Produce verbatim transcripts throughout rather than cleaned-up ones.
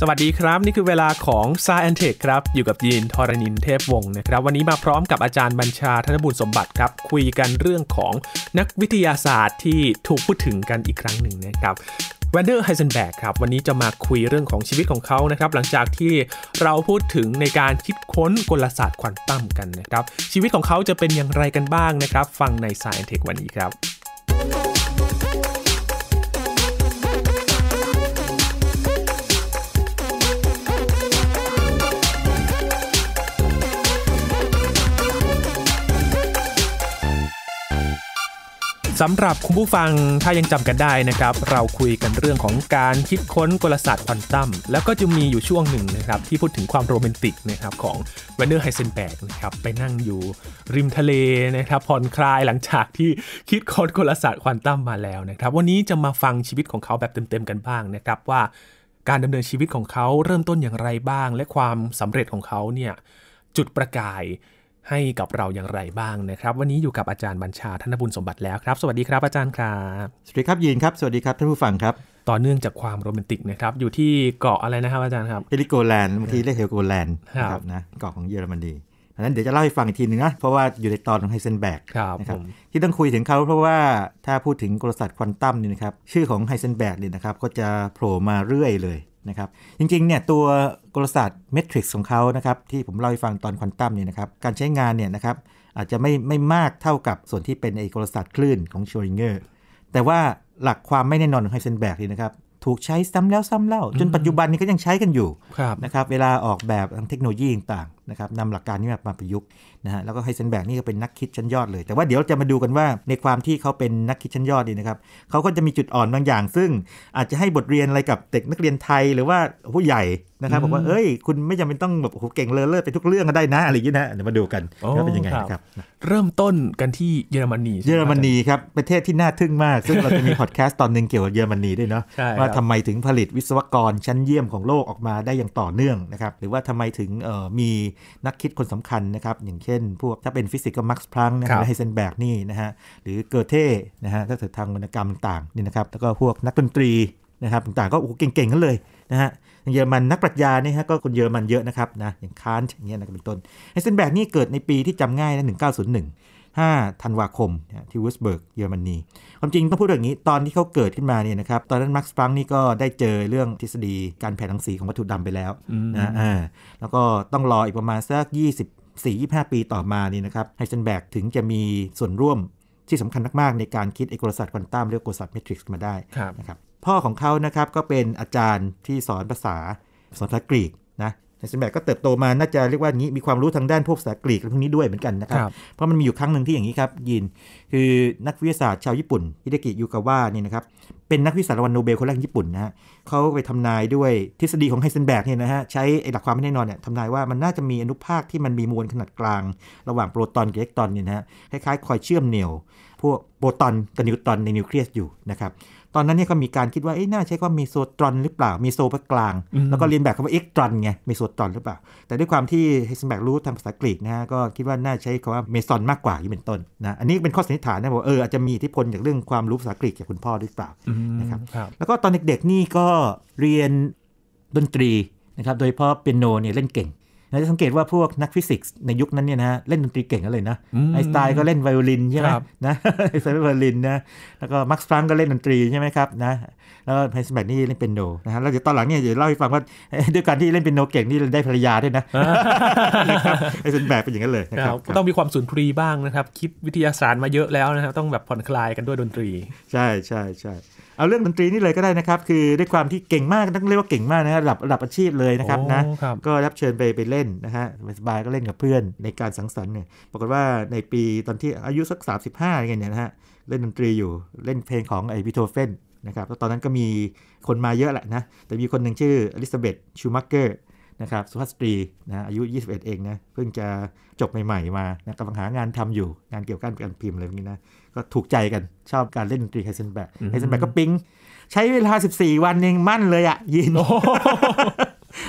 สวัสดีครับนี่คือเวลาของ Science Tech ครับอยู่กับยีนธรณินเทพวงศ์นะครับวันนี้มาพร้อมกับอาจารย์บัญชาธนบุญสมบัติครับคุยกันเรื่องของนักวิทยาศาสตร์ที่ถูกพูดถึงกันอีกครั้งหนึ่งนะครับแวนเดอร์ไฮเซนแบกครับวันนี้จะมาคุยเรื่องของชีวิตของเขานะครับหลังจากที่เราพูดถึงในการคิดค้นกลศาสตร์ควอนตัมกันนะครับชีวิตของเขาจะเป็นอย่างไรกันบ้างนะครับฟังใน Science Tech วันนี้ครับสำหรับคุณผู้ฟังถ้ายังจำกันได้นะครับเราคุยกันเรื่องของการคิดค้นกลศาสตร์ควอนตัมแล้วก็จะมีอยู่ช่วงหนึ่งนะครับที่พูดถึงความโรแมนติกนะครับของแวนเดอร์ไฮเซนแบกนะครับไปนั่งอยู่ริมทะเลนะครับผ่อนคลายหลังจากที่คิดค้นกลศาสตร์ควอนตัมมาแล้วนะครับวันนี้จะมาฟังชีวิตของเขาแบบเต็มๆกันบ้างนะครับว่าการดำเนินชีวิตของเขาเริ่มต้นอย่างไรบ้างและความสำเร็จของเขาเนี่ยจุดประกายให้กับเราอย่างไรบ้างนะครับวันนี้อยู่กับอาจารย์บัญชาธนบุญสมบัติแล้วครับสวัสดีครับอาจารย์ครับสวัสดีครับยีนครับสวัสดีครับท่านผู้ฟังครับต่อเนื่องจากความโรแมนติกนะครับอยู่ที่เกาะอะไรนะครับอาจารย์ครับเฮลิโกแลนด์บางทีเรียกเฮลิโกแลนด์นะครับนะเกาะของเยอรมนีดังนั้นเดี๋ยวจะเล่าให้ฟังอีกทีนึงนะเพราะว่าอยู่ในตอนของไฮเซนแบกนะครับที่ต้องคุยถึงเขาเพราะว่าถ้าพูดถึงกลศาสตร์ควอนตัมนี่นะครับชื่อของไฮเซนแบกเนี่ยนะครับก็จะโผล่มาเรื่อยเลยนะครับจริงๆเนี่ยตัวกลศาสตร์เมทริกซ์ของเขานะครับที่ผมเล่าให้ฟังตอนควอนตัมเนี่ยนะครับการใช้งานเนี่ยนะครับอาจจะไม่ไม่มากเท่ากับส่วนที่เป็นไอกลศาสตร์คลื่นของโชริงเกอร์แต่ว่าหลักความไม่แน่นอนของไฮเซนแบกนี่นะครับถูกใช้ซ้ำแล้วซ้ำเล่าจนปัจจุบันนี้ก็ยังใช้กันอยู่นะครับเวลาออกแบบทางเทคโนโลยีต่างๆนะครับนำหลักการนี้มาประยุกต์นะฮะแล้วก็ไฮเซนแบกนี่ก็เป็นนักคิดชั้นยอดเลยแต่ว่าเดี๋ยวจะมาดูกันว่าในความที่เขาเป็นนักคิดชั้นยอดนี่นะครับเขาก็จะมีจุดอ่อนบางอย่างซึ่งอาจจะให้บทเรียนอะไรกับเด็กนักเรียนไทยหรือว่าผู้ใหญ่นะครับบอกว่าเอ้ยคุณไม่จำเป็นต้องแบบโอ้โหเก่งเลอเลิศไปทุกเรื่องก็ได้นะอะไรอย่างนี้นะเดี๋ยวมาดูกันว่าเป็นยังไงนะครับเริ่มต้นกันที่เยอรมนีเยอรมนีครับประเทศที่น่าทึ่งมากซึ่งเราจะมีพอดแคสต์ตอนนึงเกี่ยวกับเยอรมนีด้วยเนาะว่าทำไมถึงผลิตวิศวกรชั้นเยี่ยมของโลกออกมาได้อย่างต่อเนื่องนะครับหรือว่าทำไมถึงมีนักคิดคนสำคัญนะครับอย่างเช่นพวกถ้าเป็นฟิสิกส์ก็มาร์กซ์พลังค์นะครับไฮเซนแบกนี่นะฮะหรือเกอเธนะฮะถ้าเกิดทางวรรณกรรมต่างๆนี่นะครับแล้วก็พวกนักดนตรีนะครับต่างๆก็โอ้โหเก่งๆกันเลยนะฮะเยอรมันนักปรัชญาเนี่ยฮะก็คนเยอรมันเยอะนะครับนะอย่างคานต์อย่างเงี้ยนะเป็นต้นไฮเซนแบกนี่เกิดในปีที่จำง่ายนะหนึ่งเก้าศูนย์หนึ่ง ห้าธันวาคมที่วูร์ซเบิร์กเยอรมนีความจริงต้องพูดอย่างนี้ตอนที่เขาเกิดขึ้นมาเนี่ยนะครับตอนนั้นมาร์กซ์พลังค์นี่ก็ได้เจอเรื่องทฤษฎีการแผ่รังสีของวัตถุดำไปแล้วนะอ่าแล้วก็ต้องรออีกประมาณสักยี่สิบสี่ ยี่สิบห้า ปีต่อมานี่นะครับไฮเซนแบกถึงจะมีส่วนร่วมที่สำคัญมากๆในการคิดไอ้กลศาสตร์ควอนตัมเรียกกลศาสตร์เมทริกซ์มาได้นะครับพ่อของเขานะครับก็เป็นอาจารย์ที่สอนภาษาสอนภาษากรีกนะไฮเซนแบกก็เติบโตมาน่าจะเรียกว่างี้มีความรู้ทางด้านพวกภาษากรีกและพวกนี้ด้วยเหมือนกันนะครับเพราะมันมีอยู่ครั้งหนึ่งที่อย่างนี้ครับยินคือนักวิทยาศาสตร์ชาวญี่ปุ่นฮิเดกิยูกาวะนี่นะครับเป็นนักวิทยาศาสตร์รางวัลโนเบลคนแรกญี่ปุ่นนะฮะเขาไปทำนายด้วยทฤษฎีของไฮเซนแบกเนี่ยนะฮะใช้หลักความไม่แน่นอนเนี่ยทำนายว่ามันน่าจะมีอนุภาคที่มันมีมวลขนาดกลางระหว่างโปรตอนกับอิเล็กตรอนเนี่ยนะฮะคล้ายๆคอยเชื่อมเหนี่ยวพวกโปรตอนกับนิวตรอนในนิวเคลียสอยู่นะครับตอนนั้นเนี่ยก็มีการคิดว่าเอ๊ะน่าใช้ว่ามีโซตรอนหรือเปล่ามีโซภาคกลางแล้วก็เรียนแบบคำว่าเอ็กตรอนไงมีโซตรอนหรือเปล่าแต่ด้วยความที่ไฮเซนแบกรู้ทางภาษากรีกนะฮะก็คิดว่าน่าใช้คำว่าเมซอนมากกว่าอย่างเป็นต้นนะอันนี้เป็นข้อสันนิษฐานนะบอกเอออาจจะมีอิทธิพลจากเรื่องความรู้ภาษากรีกจากคุณพ่อหรือเปล่านะครับแล้วก็ตอนเด็กๆนี่ก็เรียนดนตรีนะครับโดยเฉพาะเปียโนเนี่ยเล่นเก่งเราจะสังเกตว่าพวกนักฟิสิกส์ในยุคนั้นเนี่ยนะฮะเล่นดนตรีเก่งกันเลยนะไอน์สไตน์ก็เล่นไวโอลินใช่ไหมนะไอน์สไตน์เล่นไวโอลินนะแล้วก็มาร์กซ์พลังค์ก็เล่นดนตรีใช่ไหมครับนะแล้วไฮเซนแบกนี่เล่นเปียโนนะฮะเราจะตอนหลังเนี่ยจะเล่าให้ฟังว่าด้วยการที่เล่นเปียโนเก่งนี่ได้ภรรยาด้วยนะไฮเซนแบกเป็นอย่างนั้นเลยนะครับต้องมีความสุนทรีบ้างนะครับคิดวิทยาศาสตร์มาเยอะแล้วนะครับต้องแบบผ่อนคลายกันด้วยดนตรีใช่ใช่ใช่เอาเรื่องดนตรีนี่เลยก็ได้นะครับคือด้วยความที่เก่งมากต้องเรียกว่าเก่งมากนะระดับระดับอาชีพเลยนะครับนะก็รับเชิญไปไปเล่นนะฮะสบายก็เล่นกับเพื่อนในการสังสรรค์เนี่ยปรากฏว่าในปีตอนที่อายุสักสามสิบห้าอย่างเงี้ยนะฮะเล่นดนตรีอยู่เล่นเพลงของไอ้บีโธเฟนนะครับแล้วตอนนั้นก็มีคนมาเยอะแหละนะแต่มีคนหนึ่งชื่ออลิซาเบธชูมัคเกอร์นะครับสุภาพสตรีนะอายุยี่สิบเอ็ดเองนะเพิ่งจะจบใหม่ๆมานะกำลังหางานทำอยู่งานเกี่ยวกับการพิมพ์อะไรแบบนี้นะก็ถูกใจกันชอบการเล่นดนตรีไฮเซนแบกไฮเซนแบกก็ปิ๊งใช้เวลาสิบสี่วันเองมั่นเลยอ่ะยิน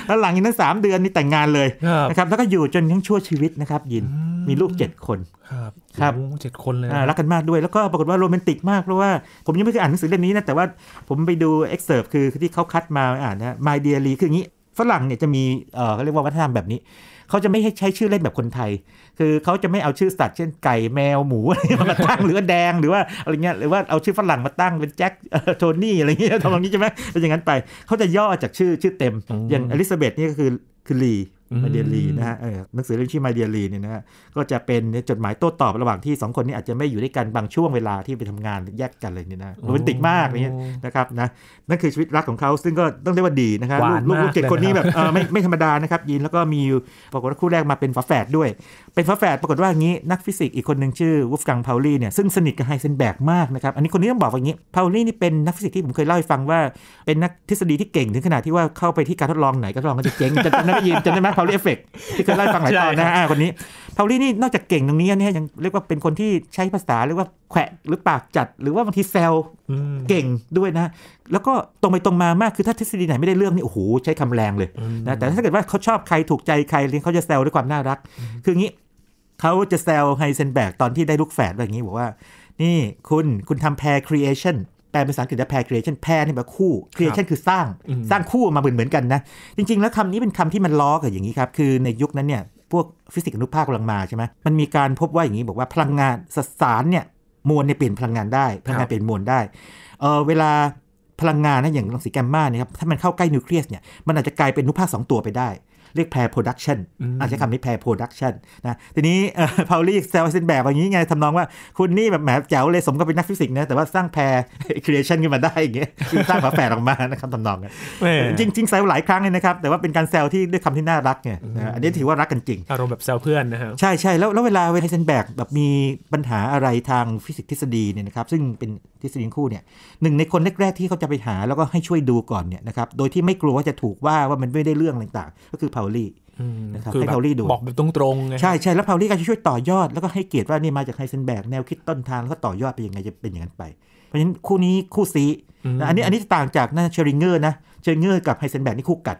แล้วหลังจากนั้นสามเดือนนี่แต่งงานเลยนะครับแล้วก็อยู่จนทั้งชั่วชีวิตนะครับยินมีลูกเจ็ดคนครับครับเจ็ดคนเลยรักกันมากด้วยแล้วก็ปรากฏว่าโรแมนติกมากเพราะว่าผมยังไม่เคยอ่านหนังสือเล่มนี้นะแต่ว่าผมไปดูเอ็กเซิร์ฟคือที่เขาคัดมาอ่านนะ My Dearly คืออย่างนี้ ฝรั่งเนี่ยจะมีเอ่อเขาเรียกว่าวัฒนธรรมแบบนี้เขาจะไม่ให้ใช้ชื่อเล่นแบบคนไทยคือเขาจะไม่เอาชื่อสัตว์เช่นไก่แมวหมูอะไรมาตั้งหรือว่าแดงหรือว่าอะไรเงี้ยหรือว่าเอาชื่อฝรั่งมาตั้งเป็นแจ็คโทนี่อะไรเงี้ยทำแบบนี้ใช่ไหมเป็นอย่างนั้นไปเขาจะย่อจากชื่อชื่อเต็มอย่างอลิซาเบธนี่ก็คือคือลีมาเดียรีนะฮะหนังสือเรื่องชื่อมาเดียรีเนี่ยนะฮะก็จะเป็นจดหมายโต้ตอบระหว่างที่สองคนนี้อาจจะไม่อยู่ด้วยกันบางช่วงเวลาที่ไปทำงานแยกกันเลยเนี่ยนะโรแมนติกมากนี่นะครับนะนั่นคือชีวิตรักของเขาซึ่งก็ต้องเรียกว่าดีนะครับลูกลูกเจ็ดคนนี้แบบไม่ไม่ธรรมดานะครับยินแล้วก็มีปรากฏว่าคู่แรกมาเป็นฝาแฝดด้วยเป็นฝาแฝดปรากฏว่าอย่างนี้นักฟิสิกส์อีกคนหนึ่งชื่อวูล์ฟกังเพาลี่เนี่ยซึ่งสนิทกับไฮเซนเบิร์กมากนะครับอันนี้คนนี้ต้องบอกว่าอย่างนี้เพาลี่นี่เป็นนักฟิสิกส์ที่ผมเคยเล่าให้ฟังว่าเป็นนักทฤษฎีที่เก่งถึงขนาดที่ว่าเข้าไปที่การทดลองไหนก็ลองก็จะเจ๊งจนจำได้ยินจำได้ไหมพาวลี่เอฟเฟกต์ที่เคยเล่าฟังหลายตอนนะคนนี้พาวลี่นี่นอกจากเก่งตรงนี้เนี่ยยังเรียกว่าเป็นคนที่ใช้ภาษาเรียกว่าแขวะหรือปากจัดหรือว่าบางทีแซวเก่งด้วยนะแล้วก็ตรงไปตรงมามากคือถ้าทฤษฎีไหนไม่ได้เรื่องนี่โอ้โหใช้คำแรงเลยนะแต่ถ้าเกิดว่าเขาชอบใครถูกใจใครเขาจะแซวด้วยความน่ารักคืองี้เขาจะแซวไฮเซนเบิร์กตอนที่ได้ลูกแฝดแบบนี้บอกว่านี่คุณคุณทำแพร์ครีเอชั่นแปลเป็นภาษาอังกฤษว่า pair creation pair นี่แปลคู่ creation คือสร้างสร้างคู่มาเหมือนเหมือนกันนะจริงๆแล้วคำนี้เป็นคำที่มันล้อกับอย่างนี้ครับคือในยุคนั้นเนี่ยพวกฟิสิกส์อนุภาคกำลังมาใช่ไหมมันมีการพบว่าอย่างนี้บอกว่าพลังงานสสารเนี่ยมวลเนี่ยเปลี่ยนพลังงานได้พลังงานเปลี่ยนมวลได้เออเวลาพลังงานนะอย่างรังสีแกมมาเนี่ยครับถ้ามันเข้าใกล้นิวเคลียสเนี่ยมันอาจจะกลายเป็นอนุภาคสองตัวไปได้เรียก pair production อาจจะคำนี้ pair production นะทีนี้พาวลี่เซลเซนแบบอย่างนี้ไงทำนองว่าคุณนี่แบบแหมแจ๋วเลยสมกับเป็นนักฟิสิกส์นะแต่ว่าสร้าง pair creation ขึ้นมาได้อย่างเงี้ยคือสร้างฝาแฝดออกมานะครับทำนองนั้นจริงจริงแซวหลายครั้งเลยนะครับแต่ว่าเป็นการแซวที่ด้วยคำที่น่ารักไงอันนี้ถือว่ารักกันจริงอารมณ์แบบแซวเพื่อนนะครับใช่ใช่แล้วแล้วเวลาเวไฮเซนแบกแบบมีปัญหาอะไรทางฟิสิกส์ทฤษฎีเนี่ยนะครับซึ่งเป็นทฤษฎีคู่เนี่ยหนึ่งในคนแรกๆที่เขาจะไปหาแล้วก็ให้ช่วยดูก่อนเนี่ยนะครับโดยที่ไม่กลัวว่าจะถูกว่าว่ามันไม่ได้เรื่องต่างๆก็คือพาวลี่นะครับให้พาวลี่ดูบอกแบบตรงๆไงใช่ใช่แล้วพาวลี่ก็จะช่วยต่อยอดแล้วก็ให้เกียรติว่านี่มาจากไฮเซนเบิร์กแนวคิดต้นทางแล้วก็ต่อยอดไปยังไงจะเป็นอย่างนั้นไปเพราะฉะนั้นคู่นี้คู่ซีอันนี้อันนี้จะต่างจากนะเชอริงเกอร์นะเชอริงเกอร์กับไฮเซนเบิร์กนี่คู่กัด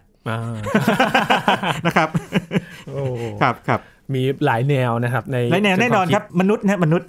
นะครับครับครับมีหลายแนวนะครับในหลายแนวแน่นอนครับมนุษย์นะมนุษย์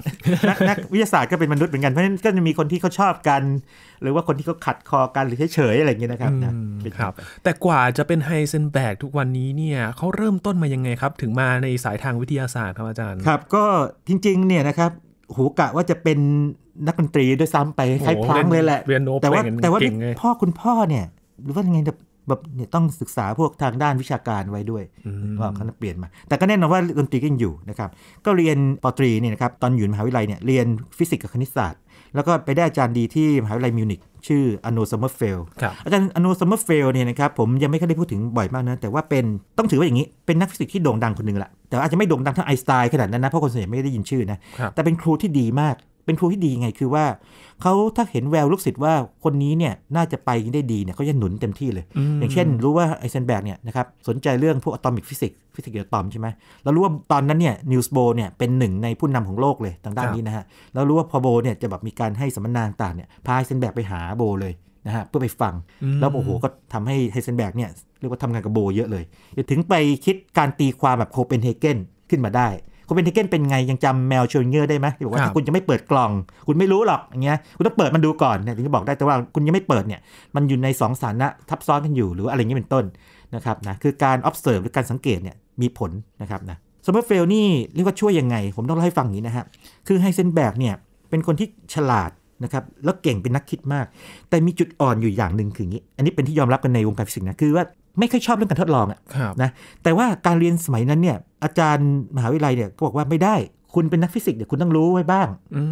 นักวิทยาศาสตร์ก็เป็นมนุษย์เหมือนกันเพราะฉะนั้นก็จะมีคนที่เขาชอบกันหรือว่าคนที่เขาขัดคอกันหรือเฉยๆอะไรอย่างเงี้ยนะครับนะครับแต่กว่าจะเป็นไฮเซนเบิร์กทุกวันนี้เนี่ยเขาเริ่มต้นมายังไงครับถึงมาในสายทางวิทยาศาสตร์ครับอาจารย์ครับก็จริงๆเนี่ยนะครับหูกะว่าจะเป็นนักดนตรีด้วยซ้ำไปใช้พลังเลยแหละแต่ว่าแต่ว่าพ่อคุณพ่อเนี่ยหรือว่ายังไงแบบเนี่ยต้องศึกษาพวกทางด้านวิชาการไว้ด้วยว่าเขาเปลี่ยนมาแต่ก็แน่นอนว่าดนตรีก็ยังอยู่นะครับก็เรียนปอตรีเนี่ยนะครับตอนอยู่มหาวิทยาลัยเนี่ยเรียนฟิสิกส์กับคณิตศาสตร์แล้วก็ไปได้อาจารย์ดีที่มหาวิทยาลัยมิวนิกชื่ออโนซัมเมอร์เฟลอาจารย์อโนซัมเมอร์เฟลเนี่ยนะครับผมยังไม่ค่อยได้พูดถึงบ่อยมากนะแต่ว่าเป็นต้องถือว่าอย่างนี้เป็นนักฟิสิกส์ที่โด่งดังคนนึงแหละแต่อาจจะไม่โด่งดังเท่าไอน์สไตน์ขนาดนั้นนะเพราะคนส่วนใหญ่ไม่ได้ยินชื่อนะแต่เป็นครูที่ดีมากเป็นครูที่ดีไงคือว่าเขาถ้าเห็นแววลูกศิษย์ว่าคนนี้เนี่ยน่าจะไปได้ดีเนี่ยเขาจะหนุนเต็มที่เลย อ, อย่างเช่นรู้ว่าไอน์สไตน์เนี่ยนะครับสนใจเรื่องพวกอะตอมิกฟิสิกส์ฟิสิกส์เกี่ยวกับอะตอมใช่ไหมแล้วรู้ว่าตอนนั้นเนี่ยนิวส์โบเนี่ยเป็นหนึ่งในผู้นำของโลกเลยทางด้านนี้นะฮะแล้วรู้ว่าพอโบเนี่ยจะแบบมีการให้สัมมนาต่างเนี่ยพาไอน์สไตน์ไปหาโบเลยนะฮะเพื่อไปฟังแล้วโอ้โหก็ทำให้ไอน์สไตน์เนี่ยเรียกว่าทำงานกับโบเยอะเลยถึงไปคิดการตีความแบบโคเปนเฮเกนขึ้นมาได้โคเปนเฮเกนเป็นไงยังจำแมวเชอริงเกอร์ได้ไหมที่บอกว่าถ้าคุณจะไม่เปิดกล่องคุณไม่รู้หรอกอย่างเงี้ยคุณต้องเปิดมันดูก่อนเนี่ยถึงจะบอกได้แต่ว่าคุณยังไม่เปิดเนี่ยมันอยู่ในสองสถานะทับซ้อนกันอยู่หรืออะไรเงี้ยเป็นต้นนะครับนะคือการ observe หรือการสังเกตเนี่ยมีผลนะครับนะสมมติเฟลนี่เรียกว่าช่วยยังไงผมต้องเล่าให้ฟังอย่างนี้นะครับคือไฮเซนเบิร์กเนี่ยเป็นคนที่ฉลาดนะครับแล้วเก่งเป็นนักคิดมากแต่มีจุดอ่อนอยู่อย่างหนึ่งคืออย่างนี้อันนี้เป็นที่ยอมรับกันในวงการฟิสิกส์นะคือว่าไม่ค่อยชอบเรื่องการทดลองอ่ะนะแต่ว่าการเรียนสมัยนั้นเนี่ยอาจารย์มหาวิทยาลัยเนี่ยก็บอกว่าไม่ได้คุณเป็นนักฟิสิกส์เดี๋ยวคุณต้องรู้ไว้บ้า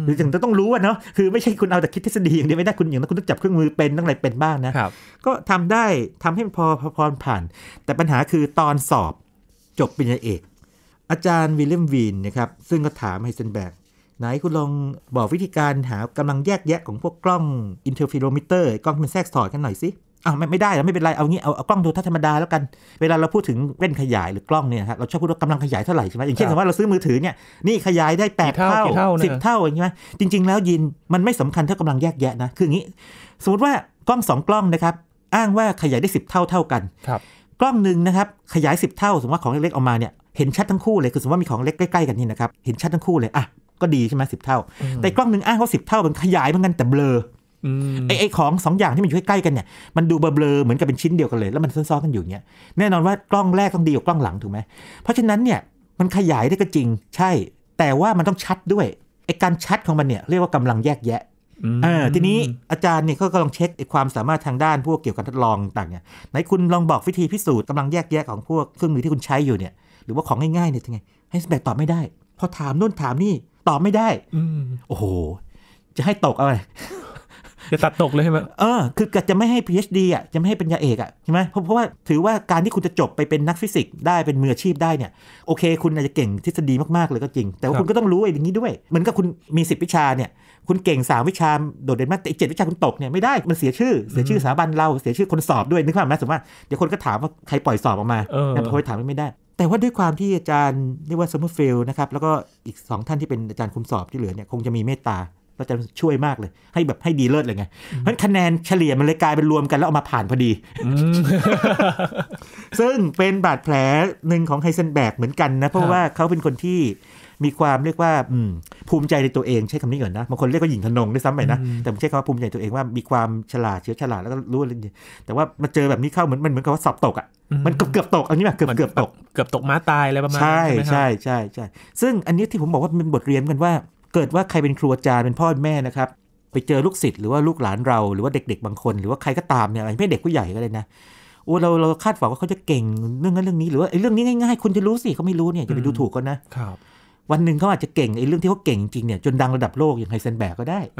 งหรือถึงจะต้องรู้อ่ะเนาะคือไม่ใช่คุณเอาแต่คิดทฤษฎีอย่างเดียวไม่ได้คุณอย่างนั้นคุณต้องจับเครื่องมือเป็นต้องอะไรเป็นบ้างนะก็ทำได้ทำให้มันพอพอผ่านแต่ปัญหาคือตอนสอบจบปริญญาเอกอาจารย์วิลเลียมวีนนะครับซึ่งก็ถามไฮเซนเบิร์กไหนคุณลองบอกวิธีการหากำลังแยกแยะของพวกกล้องอินเทอร์ฟีโรมิเตอร์กล้องที่มันแทรกสอดกันหน่อยสิอ้าวไม่ไม่ได้แล้วไม่เป็นไรเอางี้เอาเอากล้องโทรทัศน์ธรรมดาแล้วกันเวลาเราพูดถึงแว่นขยายหรือกล้องเนี่ยครับเราชอบพูดว่ากำลังขยายเท่าไหร่ใช่ไหมอย่างเช่นสมมติว่าเราซื้อมือถือเนี่ยนี่ขยายได้แปดเท่าสิบเท่าอย่างงี้ไหมจริงๆแล้วยินมันไม่สำคัญเท่ากำลังแยกแยะนะคืออย่างนี้สมมติว่ากล้องสองกล้องนะครับอ้างว่าขยายได้สิบเท่าเท่ากันกล้องนึงนะครับขยายสิบเท่าสมมติว่าของเล็กๆออกมาเนี่ยเห็นชัดทั้งคู่เลยคือสมมติว่ามีของเล็กใกล้ๆกันนี่นะครับเห็นชัดทั้งคู่เลยอ่ะก็ดีใช่ไหมสิบเท่าแต่กล้องนึงอ้างว่าสิบเท่ามันขยายเหมือนกันแต่เบลอ ไอ้ไอ้ของสองอย่างที่มันอยู่ใกล้ๆกันเนี่ยมันดูเบลอๆเหมือนกับเป็นชิ้นเดียวกันเลยแล้วมันซ้อนๆกันอยู่เงี้ยแน่นอนว่ากล้องแรกต้องดีกว่ากล้องหลังถูกไหมเพราะฉะนั้นเนี่ยมันขยายได้ก็จริงใช่แต่ว่ามันต้องชัดด้วยไอ้การชัดของมันเนี่ยเรียกว่ากำลังแยกแยะเออทีนี้อาจารย์เนี่ยก็กำลังเช็คความสามารถทางด้านพวกเกี่ยวกับทดลองต่างเนี่ยไหนคุณลองบอกวิธีพิสูจน์กำลังแยกแยะของพวกเครื่องมือที่คุณใช้อยู่เนี่ยหรือว่าของง่ายๆเนี่ยยังไงให้แบกตอบไม่ได้พอถามนู่นถามนี่ตอบไม่ได้โอ้โหจะให้ตกอะไรจะตัดตกเลยใช่ไหมเออคือจะไม่ให้ พี เอช ดี อ่ะจะไม่ให้เป็นยาเอกอ่ะใช่ไหมเพราะเพราะว่าถือว่าการที่คุณจะจบไปเป็นนักฟิสิกส์ได้เป็นมืออาชีพได้เนี่ยโอเคคุณอาจจะเก่งทฤษฎีมากๆเลยก็จริงแต่ว่าคุณก็ต้องรู้อย่างนี้ด้วยเหมือนกับคุณมีสิบวิชาเนี่ยคุณเก่งสามวิชาโดดเด่นมากแต่อีกเจ็ดวิชาคุณตกเนี่ยไม่ได้มันเสียชื่อเสียชื่อสถาบันเราเสียชื่อคนสอบด้วยนึกภาพไหมสมมติว่าเดี๋ยวคนก็ถามว่าใครปล่อยสอบออกมาเนี่ยพอไปถามไม่ได้แต่ว่าด้วยความที่อาจารย์เรียกว่าซัมเมอร์ฟิลด์นะครับแล้วก็อีกสองท่านที่เป็นอาจารย์คุมสอบที่เหลือเนี่ยคงจะมีเมตตาเราจะช่วยมากเลยให้แบบให้ดีเลิศเลยไงเพราะคะแนนเฉลี่ยมันเลยกลายเป็นรวมกันแล้วเอามาผ่านพอดี ซึ่งเป็นบาดแผลหนึ่งของไฮเซนแบกเหมือนกันนะ เพราะว่าเขาเป็นคนที่มีความเรียกว่าภูมิใจในตัวเองใช้คำนี้ก่อนนะบางคนเรียกว่าหญิงทะนงด้วยซ้ำไปนะแต่ผมใช้คำว่าภูมิใจตัวเองว่ามีความฉลาดเฉลียวฉลาดแล้วก็รู้อะไรแต่ว่ามาเจอแบบนี้เข้าเหมือนมันเหมือนกับว่าสอบตกอ่ะมันเกือบเกือบตกอันนี้แบบเกือบเกือบตกเกือบตกม้าตายอะไรประมาณนั้นใช่ใช่ใช่ใช่ซึ่งอันนี้ที่ผมบอกว่าเป็นบทเรียนกันว่าเกิดว่าใครเป็นครูอาจารย์เป็นพ่อแม่นะครับไปเจอลูกศิษย์หรือว่าลูกหลานเราหรือว่าเด็กๆบางคนหรือว่าใครก็ตามเนี่ยไม่เด็กผู้ใหญ่ก็เลยนะโอ้เราเราคาดหวังว่าเขาจะเก่งเรื่องนั้นเรื่องนี้หรือว่าไอ้เรื่องนี้ง่ายๆคุณจะรู้สิเขาไม่รู้เนี่ยจะไปดูถูกกันนะครับวันหนึ่งเขาอาจจะเก่งไอ้เรื่องที่เขาเก่งจริงเนี่ยจนดังระดับโลกอย่างไฮเซนแบกก็ได้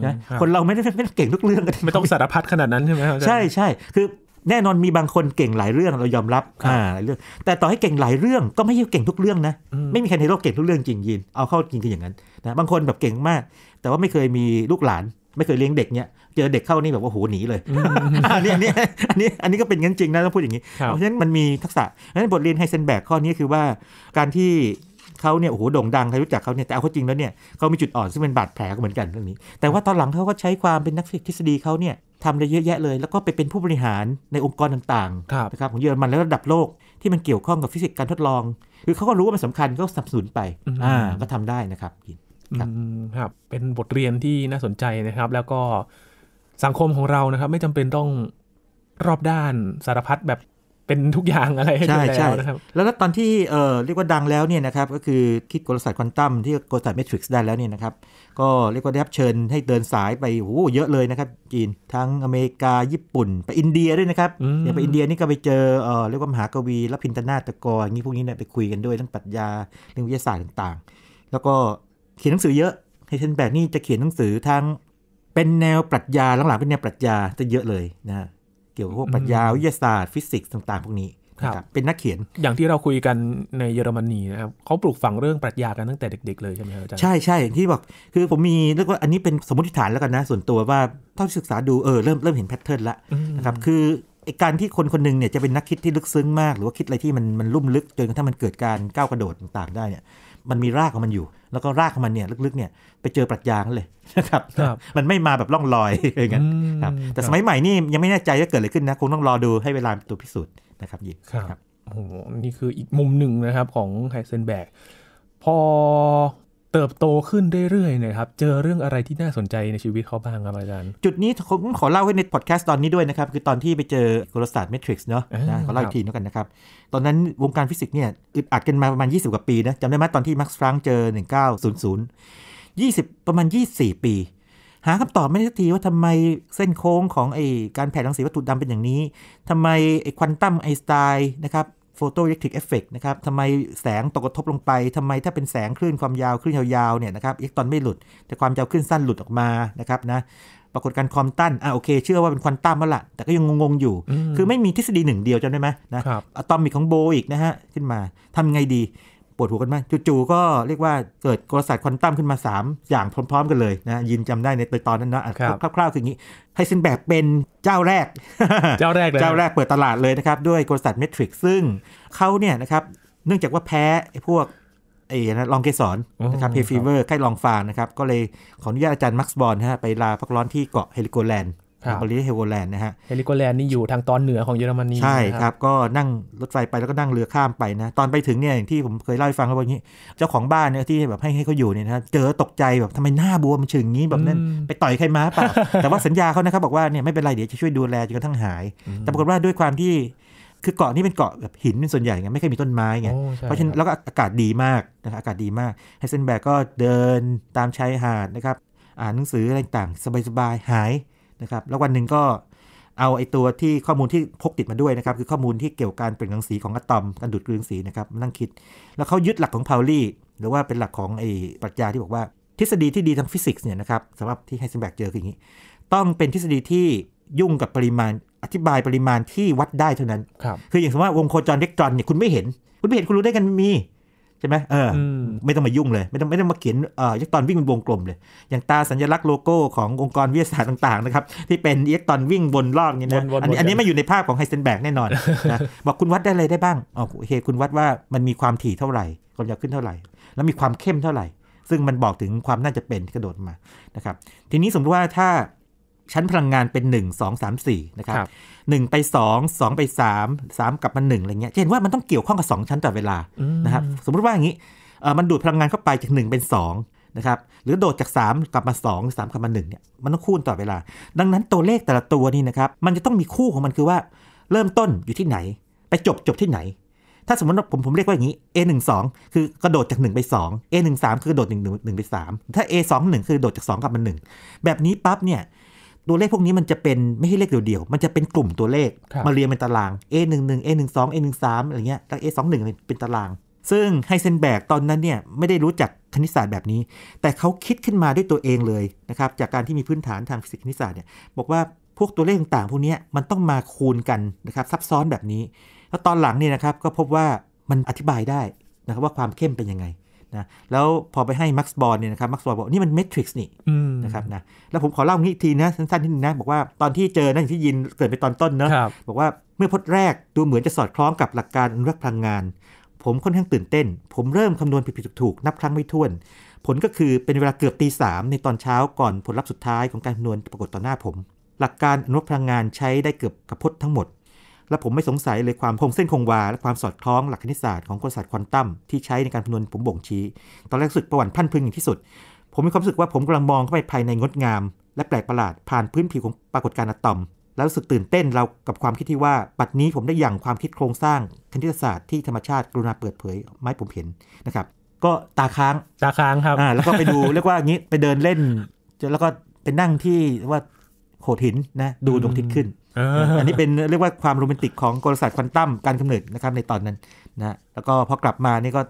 นะคนเราไม่ได้ไม่เก่งทุกเรื่องก็ไม่ต้องสารพัดขนาดนั้นใช่ไหมใช่ใช่คือแน่นอนมีบางคนเก่งหลายเรื่องเรายอมรับอ่าหลายเรื่องแต่ต่อให้เก่งหลายเรื่องก็ไม่ใช่เก่งทุกเรื่องนะไม่มีใครในโลกเก่งทุกเรื่องจริงยินเอาเข้าจริงคืออย่างนั้นนะบางคนแบบเก่งมากแต่ว่าไม่เคยมีลูกหลานไม่เคยเลี้ยงเด็กเนี้ยเจอเด็กเข้านี่แบบว่าโหหนีเลย อันนี้อันนี้อันนี้อันนี้ก็เป็นงั้นจริงนะต้องพูดอย่างนี้เพราะฉะนั้นมันมีทักษะเพราะฉะนั้นบทเรียนไฮเซนแบกข้อนี้คือว่าการที่เขาเนี่ยโอ้โหโด่งดังใครรู้จักเขาเนี่ยแต่เอาเขาจริงแล้วเนี่ยเขามีจุดอ่อนซึ่งเป็นบาดแผลก็เหมือนกันเรื่องนี้แต่ว่าตอนหลังเขาก็ใช้ความเป็นนักฟิสิกส์ทฤษฎีเขาเนี่ยทำได้เยอะแยะเลยแล้วก็ไปเป็นผู้บริหารในองค์กรต่างๆนะครับของเยอรมันและระดับโลกที่มันเกี่ยวข้องกับฟิสิกส์การทดลองคือเขาก็รู้ว่ามันสำคัญก็สนับสนุนไปอ่าก็ทำได้นะครับครับเป็นบทเรียนที่น่าสนใจนะครับแล้วก็สังคมของเรานะครับไม่จำเป็นต้องรอบด้านสารพัดแบบเป็นทุกอย่างอะไรให้ได้แล้วนะครับแล้วตอนที่เอ่อเรียกว่าดังแล้วเนี่ยนะครับก็คือคิดกลศาสตร์ควอนตัมที่กลศาสตร์เมทริกซ์ได้แล้วเนี่ยนะครับก็เรียกว่าได้รับเชิญให้เดินสายไปโอ้โหเยอะเลยนะครับจีนทั้งอเมริกาญี่ปุ่นไปอินเดียด้วยนะครับอย่างไปอินเดียนี่ก็ไปเจอเอ่อเรียกว่ามหากวีและพินตนาตกรอย่างนี้พวกนี้เนี่ยไปคุยกันด้วยเรื่องปรัชญาเรื่องวิทยาศาสตร์ต่างๆแล้วก็เขียนหนังสือเยอะไฮเซนแบกนี่จะเขียนหนังสือทั้งเป็นแนวปรัชญาหลังๆเป็นแนวปรัชญาจะเยอะเลยนะเกี่ยวกับพวกปรัชญาวิทยาศาสตร์ฟิสิกส์ต่างๆพวกนี้ครับเป็นนักเขียนอย่างที่เราคุยกันในเยอรมนีนะครับเขาปลูกฝังเรื่องปรัชญากันตั้งแต่เด็กๆเลยใช่ไหมครับอาจารย์ใช่ใช่อย่างที่บอกคือผมมีเรียกว่าอันนี้เป็นสมมติฐานแล้วกันนะส่วนตัวว่าเท่าที่ศึกษาดูเออเริ่มเริ่มเห็นแพทเทิร์นละนะครับคือไอ้การที่คนคนหนึ่งเนี่ยจะเป็นนักคิดที่ลึกซึ้งมากหรือว่าคิดอะไรที่มันมันลุ่มลึกจนกระทั่งมันเกิดการก้าวกระโดดต่างๆได้เนี่ยมันมีรากของมันอยู่แล้วก็รากของมันเนี่ยลึกๆเนี่ยไปเจอปรัชญาเลยนะครับมันไม่มาแบบล่องลอยอะไรเงี้ยครับแต่สมัยใหม่นี่ยังไม่แน่ใจว่าเกิดอะไรขึ้นนะคงต้องรอดูให้เวลาตัวพิสูจน์นะครับยินครับโอ้โหนี่คืออีกมุมหนึ่งนะครับของไฮเซนแบกพอเติบโตขึ้นเรื่อยๆนะครับเจอเรื่องอะไรที่น่าสนใจในชีวิตเขาบ้างครับอาจารย์จุดนี้ผมขอเล่าไว้ในพอดแคสต์ตอนนี้ด้วยนะครับคือตอนที่ไปเจอกลศาสตร์เมทริกซ์เนาะขอเล่าอีกทีแล้วกันนะครับตอนนั้นวงการฟิสิกส์เนี่ยอึดอัดกันมาประมาณยี่สิบกว่าปีนะจำได้ไหมตอนที่มาร์ค ฟรังก์เจอหนึ่งเก้าศูนย์ศูนย์ ยี่สิบประมาณยี่สิบสี่ปีหาคำตอบไม่ได้สักทีว่าทำไมเส้นโค้งของไอ้การแผ่รังสีวัตถุดำเป็นอย่างนี้ทำไมไอ้ควอนตัมไอน์สไตน์นะครับโฟโตอิเล็กทริกเอฟเฟกต์นะครับทำไมแสงตกกระทบลงไปทำไมถ้าเป็นแสงคลื่นความยาวคลื่นยาวๆเนี่ยนะครับอิเล็กตรอนไม่หลุดแต่ความยาวคลื่นสั้นหลุดออกมานะครับนะปรากฏการณ์ควอนตัมอ่ะโอเคเชื่อว่าเป็นควอนตัมแล้วล่ะแต่ก็ยังงงๆอยู่คือไม่มีทฤษฎีหนึ่งเดียวจำได้ไหมนะอะตอมิกของโบอีกนะฮะขึ้นมาทำไงดีปวดหัวกันมากจู่ๆก็เรียกว่าเกิดกลศาสตร์ควอนตัมขึ้นมาสามอย่างพร้อมๆกันเลยนะยินจำได้ในตอนนั้นนะคร่าวๆคืออย่างนี้ไฮเซนแบกเป็นเจ้าแรกเจ้าแรกเลยเจ้าแรกเปิดตลาดเลยนะครับด้วยกลศาสตร์เมทริกซ์ซึ่งเขาเนี่ยนะครับเนื่องจากว่าแพ้พวกไอ้ลองเกสรนะครับเพฟีเวอร์ไข้ลองฟางนะครับก็เลยขออนุญาตอาจารย์มักซ์บอนฮะไปลาพักร้อนที่เกาะเฮลิโกแลนด์ บาลีเฮโกแลนด์นะฮะเฮลิโกแลนด์นี่อยู่ทางตอนเหนือของเยอรมนีใช่ครับก็นั่งรถไฟไปแล้วก็นั่งเรือข้ามไปนะตอนไปถึงเนี่ยอย่างที่ผมเคยเล่าให้ฟังว่าอย่างนี้เจ้าของบ้านเนี่ยที่แบบให้ให้เขาอยู่เนี่ยนะเจอตกใจแบบทำไมหน้าบวมฉึ่งงี้แบบนั้นไปต่อยใครมาเปล่าแต่ว่าสัญญาเขานะครับบอกว่าเนี่ยไม่เป็นไรเดี๋ยวจะช่วยดูแลจนกระทั่งหายแต่ปรากฏว่าด้วยความที่คือเกาะนี่เป็นเกาะแบบหินส่วนใหญ่ไงไม่เคยมีต้นไม้ไงเพราะฉะนั้นแล้วก็อากาศดีมากนะครับอากาศดีมากไฮเซนเบิร์กก็เดินตามชายหาดนะครับอ่านหนังสืออะไรต่างสบายๆหายนะครับแล้ววันหนึ่งก็เอาไอ้ตัวที่ข้อมูลที่พกติดมาด้วยนะครับคือข้อมูลที่เกี่ยวกับการเปล่งรังสีของอะตอมการดูดกลืนรังสีนะครับนั่งคิดแล้วเขายึดหลักของพาวลี่หรือว่าเป็นหลักของไอ้ปรัชญาที่บอกว่าทฤษฎีที่ดีทางฟิสิกส์เนี่ยนะครับสำหรับที่ไฮเซนเบิร์กเจอคืออย่างนี้ต้องเป็นทฤษฎีที่ยุ่งกับปริมาณอธิบายปริมาณที่วัดได้เท่านั้น ค, คืออย่างสมมติว่าวงโคจรอิเล็กตรอนเนี่ยคุณไม่เห็นคุณไม่เห็นคุณรู้ได้กันมีใช่ไหมเออไม่ต้องมายุ่งเลยไม่ต้องไม่ต้องมาเขียนเอ่ออิเล็กตรอนวิ่งเป็นวงกลมเลยอย่างตาสัญลักษณ์โลโก้ขององค์กรวิทยาศาสตร์ต่างๆนะครับที่เป็นอิเล็กตรอนวิ่งวนรอบอย่างนี้นะอันนี้อันนี้ไม่อยู่ในภาพของไฮเซนเบิร์กแน่นอนนะบอกคุณวัดได้อะไรได้บ้างอ๋อโอเคคุณวัดว่ามันมีความถี่เท่าไหร่ความยาวขึ้นเท่าไหร่แล้วมีความเข้มเท่าไหร่ซึ่งมันบอกถึงความน่าจะเป็นกระโดดมานะครับทีนี้สมมติว่าถ้าชั้นพลังงานเป็นหนึ่ง สอง สาม สี่นะครับหนึ่งไปสอง สองไปสาม สามกลับมาหนึ่งอะไรเงี้ยเห็นว่ามันต้องเกี่ยวข้องกับสองชั้นต่อเวลานะครับสมมุติว่าอย่างนี้มันดูดพลังงานเข้าไปจากหนึ่งเป็นสองนะครับหรือโดดจากสามกลับมาสอง สามกลับมาหนึ่งเนี่ยมันต้องคูณต่อเวลาดังนั้นตัวเลขแต่ละตัวนี่นะครับมันจะต้องมีคู่ของมันคือว่าเริ่มต้นอยู่ที่ไหนไปจบจบที่ไหนถ้าสมมติผมผมเรียกว่าอย่างนี้ เอ หนึ่ง สอง คือกระโดดจากหนึ่งไปสอง เอ หนึ่ง สาม คือกระโดดหนึ่ง หนึ่งไปสามถ้า เอ สอง หนึ่ง คือกระโดดจากสองกลับมาหนึ่งแบบนี้ปั๊บเนี่ยตัวเลขพวกนี้มันจะเป็นไม่ใช่เลขเดียวๆมันจะเป็นกลุ่มตัวเลขมาเรียงเป็นตาราง เอ หนึ่ง หนึ่ง เอ หนึ่ง สอง เอ หนึ่ง สาม อะไรเงี้ยแล้ว เอ สอง หนึ่ง เป็นตารางซึ่งไฮเซนเบิร์กตอนนั้นเนี่ยไม่ได้รู้จักคณิตศาสตร์แบบนี้แต่เขาคิดขึ้นมาด้วยตัวเองเลยนะครับจากการที่มีพื้นฐานทางฟิสิกส์คณิตศาสตร์เนี่ยบอกว่าพวกตัวเลขต่างๆพวกนี้มันต้องมาคูณกันนะครับซับซ้อนแบบนี้แล้วตอนหลังเนี่ยนะครับก็พบว่ามันอธิบายได้นะครับว่าความเข้มเป็นยังไงนะแล้วพอไปให้แม็กซ์บอร์นเนี่ยนะครับแม็กซ์บอร์นบอกนี่มันเมทริกซ์นี่นะครับนะแล้วผมขอเล่างี้อีกทีนะสั้นๆนิดนึงนะบอกว่าตอนที่เจอนั่นที่ยินเกิดไปตอนต้นเนาะบอกว่าเมื่อพจน์แรกดูเหมือนจะสอดคล้องกับหลักการอนุรักษ์พลังงานผมค่อนข้างตื่นเต้นผมเริ่มคำนวณผิดๆถูกๆนับครั้งไม่ถ้วนผลก็คือเป็นเวลาเกือบตีสามในตอนเช้าก่อนผลลัพธ์สุดท้ายของการคำนวณปรากฏต่อหน้าผมหลักการอนุรักษ์พลังงานใช้ได้เกือบกับพจน์ทั้งหมดและผมไม่สงสัยเลยความคงเส้นคงวาและความสอดคล้องหลักคณิตศาสตร์ของกลศาสตร์ควอนตัมที่ใช้ในการคำนวณผมบ่งชี้ตอนแรกรู้สึกประหวั่นพรั่นพรึงอย่างที่สุดผมมีความรู้สึกว่าผมกำลังมองเข้าไปภายในงดงามและแปลกประหลาดผ่านพื้นผิวของปรากฏการณ์อะตอมแล้วรู้สึกตื่นเต้นเรากับความคิดที่ว่าบัดนี้ผมได้อย่างความคิดโครงสร้างคณิตศาสตร์ที่ธรรมชาติกรุณาเปิดเผยไม่ผมเห็นนะครับก็ตาค้างตาค้างครับอ่าแล้วก็ไปดู เรียกว่างี้ไปเดินเล่นแล้วก็ไปนั่งที่ว่าโขดหินนะดูดวงอาทิตย์ขึ้นอันนี้เป็นเรียกว่าความโรแมนติกของกลศาสตร์ควอนตัมการกำเนิดนะครับในตอนนั้นนะแล้วก็พอกลับมานี่ก็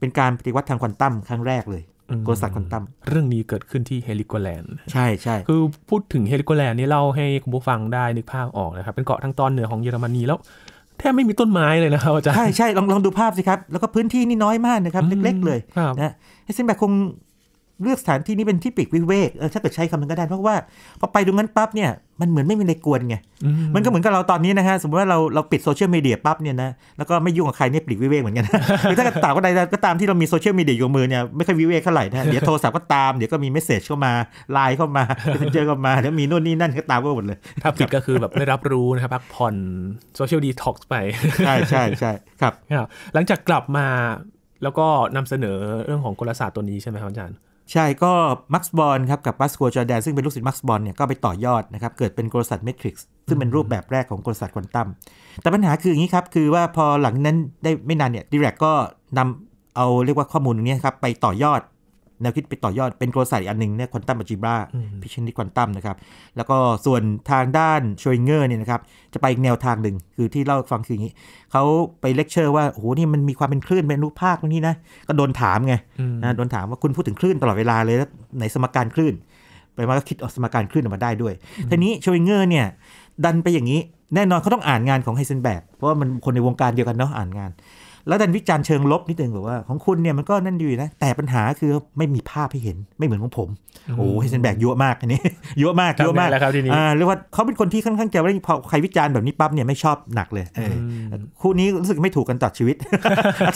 เป็นการปฏิวัติทางควอนตัมครั้งแรกเลยกลศาสตร์ควอนตัมเรื่องนี้เกิดขึ้นที่เฮลิโกแลนด์ใช่ใช่คือพูดถึงเฮลิโกแลนด์นี่เล่าให้คุณผู้ฟังได้นึกภาพออกนะครับเป็นเกาะทางตอนเหนือของเยอรมนีแล้วแทบไม่มีต้นไม้เลยนะครับอาจารย์ใช่ใช่ลองลองดูภาพสิครับแล้วก็พื้นที่นี่น้อยมากนะครับเล็กๆเลยนะไอ้เส้นแบบคงเลือกสถานที่นี้เป็นที่ปลีกวิเวกเออถ้าเกิดใช้คำนั้นก็ได้เพราะว่าพอไปตรงนั้นปั๊บเนี่ยมันเหมือนไม่มีอะไรกวนไง ม, มันก็เหมือนกับเราตอนนี้นะฮะสมมติว่าเราเราปิดโซเชียลมีเดียปั๊บเนี่ยนะแล้วก็ไม่ยุ่งกับใครเนี่ยปลีกวิเวกเหมือนกัน ถ้าตามก็ได้ก็ตามที่เรามีโซเชียลมีเดียอยู่มือเนี่ยไม่ค่อยวิเวกเท่าไหร่นะ เดี๋ยวโทรศัพท์ก็ตามเดี๋ยวก็มีเมสเซจเข้ามาไลน์เข้ามาเมสเซจเข้ามาแล้วมีนู่นนี่นั่นก็ตามก็หมดเลยถ้าปิดก็คือแบบไม่รับรู้นะครับพักผ่อนโซเชียลดีท็อกซ์ไปใช่ใช่ใช่ครับหลังจากกลับมาแล้วก็นำเสนอเรื่องของกลศาสตร์ตัวนี้ใช่ไหมครับอาจารย์ใช่ก็แม็กซ์บอร์นครับกับบัสโกจอร์แดนซึ่งเป็นลูกศิษย์แม็กซ์บอร์นเนี่ยก็ไปต่อยอดนะครับเกิดเป็นกลศาสตร์เมทริกซ์ซึ่งเป็นรูปแบบแรกของกลศาสตร์ควอนตัมแต่ปัญหาคืออย่างนี้ครับคือว่าพอหลังนั้นได้ไม่นานเนี่ยดิแรกก็นำเอาเรียกว่าข้อมูลตรงนี้ครับไปต่อยอดแนวคิดไปต่อยอดเป็นกลศาสตร์อีกอันหนึ่งเนี่ยควอนตัมอัลจีบราพิชิตควอนตัมนะครับแล้วก็ส่วนทางด้านโชริงเกอร์เนี่ยนะครับจะไปอีกแนวทางหนึ่งคือที่เล่าฟังคืออย่างนี้เขาไปเลคเชอร์ว่าโอ้โหนี่มันมีความเป็นคลื่นเป็นรูปภาคตรงนี้นะก็โดนถามไงนะโดนถามว่าคุณพูดถึงคลื่นตลอดเวลาเลยแล้วไหนสมการคลื่นไปมาก็คิดออกสมการคลื่นออกมาได้ด้วยทีนี้โชริงเกอร์เนี่ยดันไปอย่างนี้แน่นอนเขาต้องอ่านงานของไฮเซนเบิร์กเพราะว่ามันคนในวงการเดียวกันเนาะอ่านงาน แล้วดันวิจารณ์เชิงลบนิดนึงแบบว่าของคุณเนี่ยมันก็นั่นอยู่นะแต่ปัญหาคือไม่มีภาพให้เห็นไม่เหมือนของผมโอ้เฮเซนแบกยั่วมากอันนี้ยั่วมากยั่วมากแล้วครับทีนี้อ่าเรียกว่าเขาเป็นคนที่ค่อนข้างจะว่าพอใครวิจารณ์แบบนี้ปั๊บเนี่ยไม่ชอบหนักเลยเออคู่นี้รู้สึกไม่ถูกกันตลอดชีวิต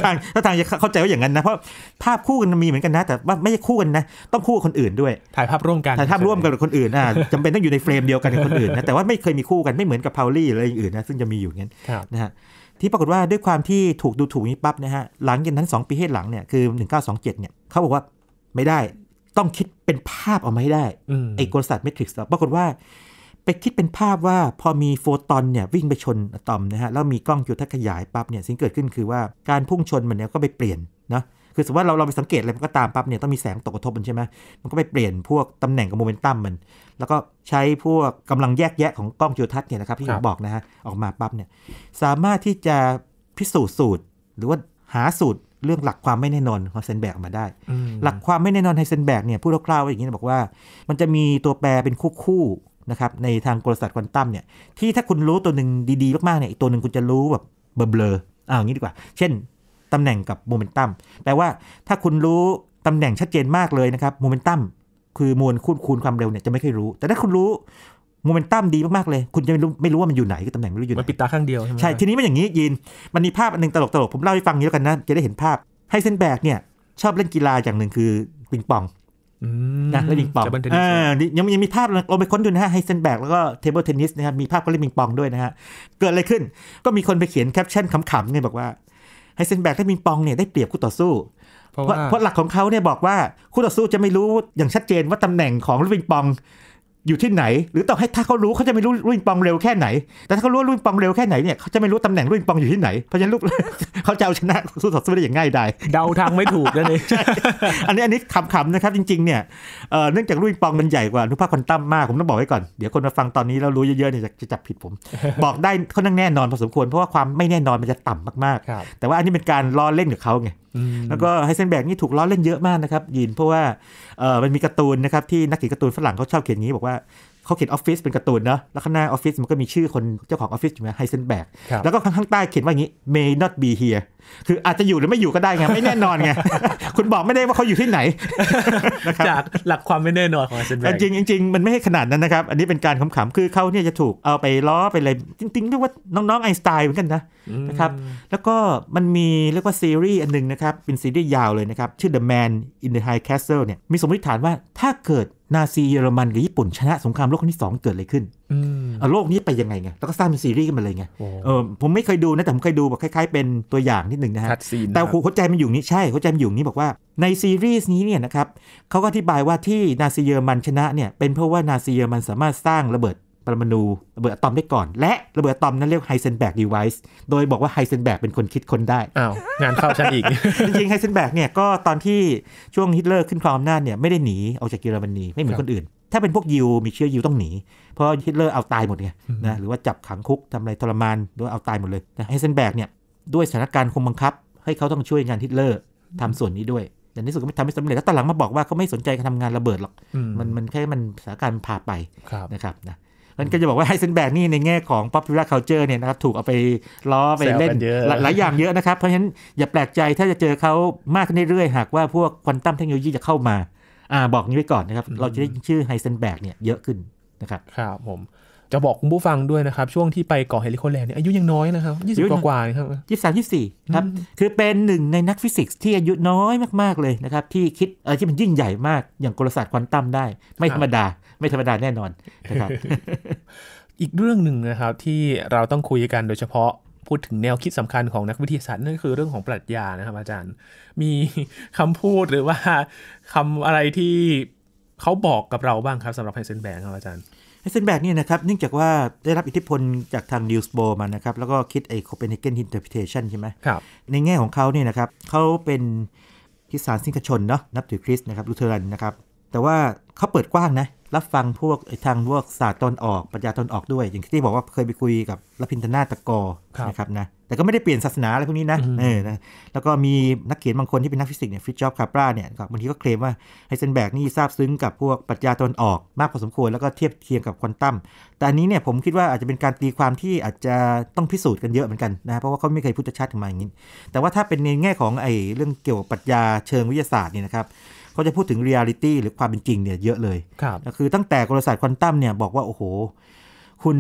ทางทางจะเข้าใจว่าอย่างนั้นนะเพราะภาพคู่กันมีเหมือนกันนะแต่ว่าไม่ใช่คู่กันนะต้องคู่กับคนอื่นด้วยถ่ายภาพร่วมกันถ่ายภาพร่วมกันกับคนอื่นอ่าจำเป็นต้องอยู่ในเฟรมเดียวกันกับคนอื่นนะแต่ว่าไม่เคยมีคู่กันไม่เหมือนกับพาวลี่อะไรอย่างอื่นนะซึ่งจะมีอยู่งั้นนะฮะที่ปรากฏว่าด้วยความที่ถูกดูถูกนี้ปั๊บนะฮะหลังจากนั้นสองปีให้หลังเนี่ยคือหนึ่งพันเก้าร้อยยี่สิบเจ็ดเนี่ยเขาบอกว่าไม่ได้ต้องคิดเป็นภาพออกมาให้ได้ไอ้กลศาสตร์เมทริกซ์ปรากฏว่าไปคิดเป็นภาพว่าพอมีโฟตอนเนี่ยวิ่งไปชนอะตอมนะฮะแล้วมีกล้องจุลทรรศน์ขยายปั๊บเนี่ยสิ่งเกิดขึ้นคือว่าการพุ่งชนมันเนี่ยก็ไปเปลี่ยนนะคือสมมติว่าเราเราไปสังเกตอะไรมันก็ตามปั๊บเนี่ยต้องมีแสงตกกระทบมันใช่ไหมมันก็ไปเปลี่ยนพวกตำแหน่งกับโมเมนตัมมันแล้วก็ใช้พวกกำลังแยกแยะของกล้องจุลทรรศน์เนี่ยนะครับที่ผมบอกนะฮะออกมาปั๊บเนี่ยสามารถที่จะพิสูจน์สูตรหรือว่าหาสูตรเรื่องหลักความไม่แน่นอนของไฮเซนแบกมาได้หลักความไม่แน่นอนไฮเซนแบกเนี่ยพูดคร่าวๆอย่างนี้บอกว่ามันจะมีตัวแปรเป็นคู่ๆนะครับในทางกลศาสตร์ควอนตัมเนี่ยที่ถ้าคุณรู้ตัวหนึ่งดีๆมากๆเนี่ยอีกตัวหนึ่งคุณจะรู้แบบเบลอๆอ่าอย่างนี้ดีกว่าเช่นตำแหน่งกับโมเมนตัมแปลว่าถ้าคุณรู้ตำแหน่งชัดเจนมากเลยนะครับโมเมนตัมคือมวลคูณคูณความเร็วเนี่ยจะไม่ค่อยรู้แต่ถ้าคุณรู้โมเมนตัมดีมากๆเลยคุณจะไม่รู้ไม่รู้ว่ามันอยู่ไหนคือตำแหน่งไม่รู้อยู่ไหนมันปิดตาข้างเดียวใช่ไหมใช่ทีนี้มันอย่างนี้ยินมันมีภาพอันนึงตลกๆผมเล่าให้ฟังนี้แล้วกันนะจะได้เห็นภาพไฮเซนแบกเนี่ยชอบเล่นกีฬาอย่างหนึ่งคือปิงปองนะเล่นปิงปองอ่ายังยังมีภาพลงไปค้นดูนะฮะไฮเซนแบกแล้วก็เทเบิลเทนนิสนะครับมีภาพก็เล่นปิงปองด้วยนะฮะเกิดอะไรขึ้นก็มีคนไปเขียนแคปชั่นขำๆเนี่ยบอกว่าไฮเซนแบกและปิงปองเนี่ยได้เปรียบคู่ต่อสู้เพราะเพราะหลักของเขาเนี่ยบอกว่าคู่ต่อสู้จะไม่รู้อย่างชัดเจนว่าตำแหน่งของลูกปิงปองอยู่ที่ไหนหรือต้องให้ถ้าเขารู้เขาจะไม่รู้ลูกปิงปองเร็วแค่ไหนแต่ถ้าเขารู้ลูกปิงปองเร็วแค่ไหนเนี่ยเขาจะไม่รู้ตำแหน่งลูกปิงปองอยู่ที่ไหนเพราะฉะนั้นลูก เขาจะเอาชนะคู่ต่อสู้ได้อย่างง่ายดายเดาทางไม่ถูกนั่นเองอันนี้อันนี้ขำๆนะครับจริงๆเนี่ยเนื่องจากลูกปิงปองมันใหญ่กว่าอนุภาคควอนตัมมากผมต้องบอกไว้ก่อนเดี๋ยวคนมาฟังตอนนี้แล้วรู้เยอะๆเนี่ยจะจับผิดผม บอกได้เขาแน่นอนพอสมควรเพราะว่าความไม่แน่นอนมันจะต่ำมากๆแต่ว่าอันนี้เป็นการล้อเล่นกับเขาไงแล้วก็ไฮเซนแบกนี่ถูกล้อเล่นเยอะมากนะครับยินเพราะว่ามันมีการ์ตูนนะครับที่นักเขียนการ์ตูนฝรั่งเขาชอบเขียนงี้บอกว่าเขาเขียนออฟฟิศเป็นการ์ตูนเนาะแล้วข้างหน้าออฟฟิศมันก็มีชื่อคนเจ้าของออฟฟิศอยู่นะไฮเซนแบกแล้วก็ข้างใต้เขียนว่าอย่างงี้ may not be here คืออาจจะอยู่หรือไม่อยู่ก็ได้ไงไม่แน่นอนไง คุณบอกไม่ได้ว่าเขาอยู่ที่ไหน จากหลักความไม่แน่นอนของไฮเซนแบกจริงจริงมันไม่ให้ขนาดนั้นนะครับอันนี้เป็นการขำๆคือเขาเนี่ยจะถูกเอาไปล้อไปอะไรจริงๆเรียกว่าน้องๆไอน์สไตน์เหมือนกันนะนะครับแล้วก็มันมีเรียกว่าซีรีส์อันนึงนะครับเป็นซีรีส์ยาวเลยนะครับชื่อ The Man in the High Castle เนี่ยมีสมมติฐานว่าถ้าเกิดนาซีเยอรมันกับญี่ปุ่นชนะสงครามโลกครั้งที่สองเกิดอะไรขึ้นอ่ะโลกนี้ไปยังไงไงแล้วก็สร้างเป็นซีรีส์กันมาเลยไงเออผมไม่เคยดูนะแต่ผมเคยดูแบบคล้ายๆเป็นตัวอย่างนิดหนึ่งนะฮะแต่หัวใจมันอยู่นี้ใช่หัวใจมันอยู่นี้บอกว่าในซีรีส์นี้เนี่ยนะครับเขาก็อธิบายว่าที่นาซีเยอรมันชนะเนี่ยเป็นเพราะว่านาซีเยอรมันสามารถสร้างระเบิดปรมาณูระเบิดอะตอมได้ก่อนและระเบิดอะตอมนั้นเรียกไฮเซนแบกดีไวซ์โดยบอกว่าไฮเซนแบกเป็นคนคิดคนได้อ้าวงานเข้าฉันอีก จริงๆไฮเซนแบกเนี่ยก็ตอนที่ช่วงฮิตเลอร์ขึ้นครองอำนาจเนี่ยไม่ได้หนีออกจากเยอรมนีไม่เหมือนคนอื่นถ้าเป็นพวกยิวมีเชื้อยิวต้องหนีเพราะฮิตเลอร์เอาตายหมดไงนะหรือว่าจับขังคุกทำอะไรทรมานโดยเอาตายหมดเลยไฮเซนแบกเนี่ยด้วยสถานการณ์คงบังคับให้เขาต้องช่วยงานฮิตเลอร์ทำส่วนนี้ด้วยแต่ในสุดก็ไม่ทำไม่สำเร็จแล้วตอนหลังมาบอกว่าเขาไม่สนใจการทำงานระเบิดหรอกมันมันแค่มันสถานการณ์พาไปนะครับนะมันก็จะบอกว่าไฮเซนแบกนี่ในแง่ของ popular culture เนี่ยนะครับถูกเอาไปล้อไปเล่นหลายอย่างเยอะนะครับเพราะฉะนั้นอย่าแปลกใจถ้าจะเจอเขามากขึ้นเรื่อยๆหากว่าพวกควอนตัมเทคโนโลยีจะเข้ามาอ่าบอกนี้ไว้ก่อนนะครับเราจะได้ชื่อไฮเซนแบกเนี่ยเยอะขึ้นนะครับครับผมจะบอกคุณผู้ฟังด้วยนะครับช่วงที่ไปก่อเฮลิโคแลนด์เนี่ยอายุยังน้อยนะครับยี่สิบกว่าๆครับยี่สิบสาม ยี่สิบสี่ครับคือเป็นหนึ่งในนักฟิสิกส์ที่อายุน้อยมากๆเลยนะครับที่คิดอะไรที่มันยิ่งใหญ่มากอย่างกลศาสตร์ควอนตัมได้ไม่ธรรมดาไม่ธรรมดาแน่นอนนะครับ อีกเรื่องหนึ่งนะครับที่เราต้องคุยกันโดยเฉพาะพูดถึงแนวคิดสำคัญของนักวิทยาศาสตร์นั่นคือเรื่องของปรัชญานะครับอาจารย์มีคำพูดหรือว่าคำอะไรที่เขาบอกกับเราบ้างครับสำหรับไฮเซนแบกครับอาจารย์ไฮเซนแบกเนี่ยนะครับเนื่องจากว่าได้รับอิทธิพลจากทางนิวส์โบมานะครับแล้วก็คิดไอ้ Copenhagen Interpretation ใช่ไหมครับในแง่ของเขาเนี่ยนะครับเขาเป็นคริสต์ศาสนิกชนเนาะนับถือคริสต์นะครับลูเทอรันนะครับ แต่ว่าเขาเปิดกว้างนะรับฟังพวกทางพวกศาสตร์ตนออกปรัชญาตนออกด้วยอย่างที่บอกว่าเคยไปคุยกับรพินทนาตะกอนะครับนะแต่ก็ไม่ได้เปลี่ยนศาสนาอะไรพวกนี้นะเออนะแล้วก็มีนักเขียนบางคนที่เป็นนักฟิสิกส์เนี่ยฟริตจ์ คาปราเนี่ยบางทีก็เคลมว่าไฮเซนเบิร์กนี่ซาบซึ้งกับพวกปรัชญาตนออกมากพอสมควรแล้วก็เทียบเทียงกับควอนตัมแต่อันนี้เนี่ยผมคิดว่าอาจจะเป็นการตีความที่อาจจะต้องพิสูจน์กันเยอะเหมือนกันนะเพราะว่าเขาไม่เคยพูดชัดๆออกมาอย่างนี้แต่ว่าถ้าเป็นในแง่ของไอ้เรื่องเกี่ยวกับปรัชญาเชิงวิทยาศาสตร์นี่นะครับเขาจะพูดถึง reality หรือความเป็นจริงเนี่ยเยอะเลยก็คือตั้งแต่กลศาสตร์ควอนตัมเนี่ยบอกว่าโอ้โหคุณ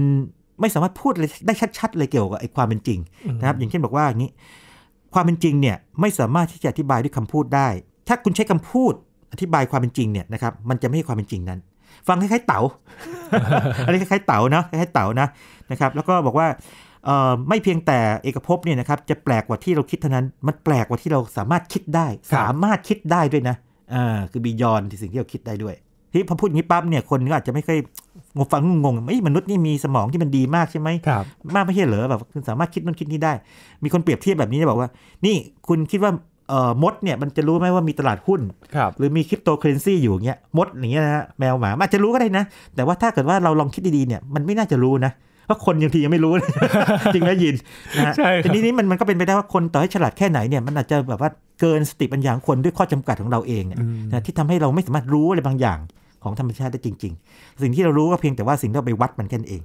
ไม่สามารถพูดได้ชัดๆเลยเกี่ยวกับไอ้ความเป็นจริงนะครับอย่างเช่นบอกว่าอย่างนี้ความเป็นจริงเนี่ยไม่สามารถที่จะอธิบายด้วยคำพูดได้ถ้าคุณใช้คำพูดอธิบายความเป็นจริงเนี่ยนะครับมันจะไม่ใช่ความเป็นจริงนั้นฟังคล้ายๆเต๋า อะไรคล้ายๆเต๋านะคล้ายๆเต๋านะนะครับแล้วก็บอกว่าไม่เพียงแต่เอกภพเนี่ยนะครับจะแปลกกว่าที่เราคิดเท่านั้นมันแปลกกว่าที่เราสามารถคิดได้สามารถคิดได้ด้วยนะอ่าคือ beyond ที่สิ่งที่เราคิดได้ด้วยที่พอพูดอย่างนี้ปั๊บเนี่ยคนก็อาจจะไม่ค่อยงงฟังงงไอ้มนุษย์นี่มีสมองที่มันดีมากใช่ไหมมากไม่ใช่เหรอแบบคุณสามารถคิดนั่นคิดนี่ได้มีคนเปรียบเทียบแบบนี้จะบอกว่านี่คุณคิดว่าเอ่อมดเนี่ยมันจะรู้ไหมว่ามีตลาดหุ้นหรือมีคริปโตเคอเรนซีอยู่เงี้ยมดอย่างเงี้ยนะฮะแมวหมาอาจจะรู้ก็ได้นะแต่ว่าถ้าเกิดว่าเราลองคิดดีๆเนี่ยมันไม่น่าจะรู้นะเพราะคนยังทียังไม่รู้ จริงนะยินนะฮะทีนี้นี่มันมันก็เป็นไปได้ว่าคนต่อให้ฉลาดแค่ไหนเนี่ยมันอาจจะแบบว่าเกินสติปัญญาของคนด้วยข้อจำกัดของเราเองนะที่ทำให้เราไม่สามารถรู้อะไรบางอย่างของธรรมชาติได้จริงๆสิ่งที่เรารู้ก็เพียงแต่ว่าสิ่งที่เราไปวัดมันกันเอง